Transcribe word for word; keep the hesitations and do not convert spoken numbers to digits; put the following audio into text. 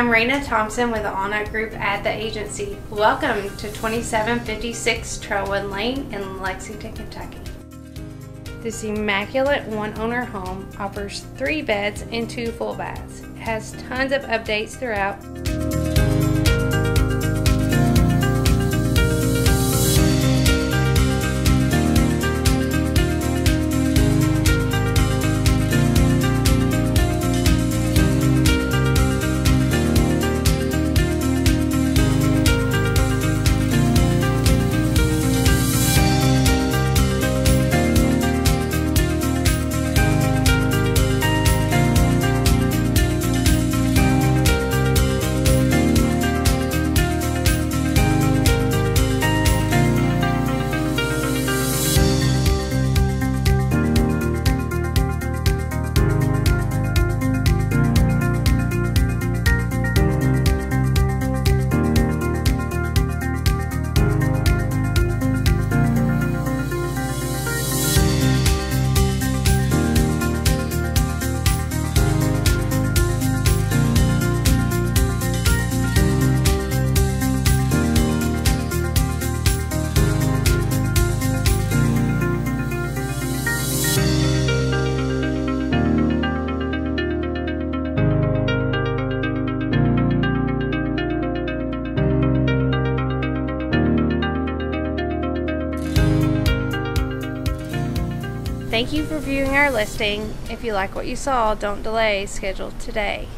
I'm Rana Thompson with the All Night Group at The Agency. Welcome to twenty-seven fifty-six Trailwood Lane in Lexington, Kentucky. This immaculate one-owner home offers three beds and two full baths. It has tons of updates throughout. Thank you for viewing our listing. If you like what you saw, don't delay, schedule today.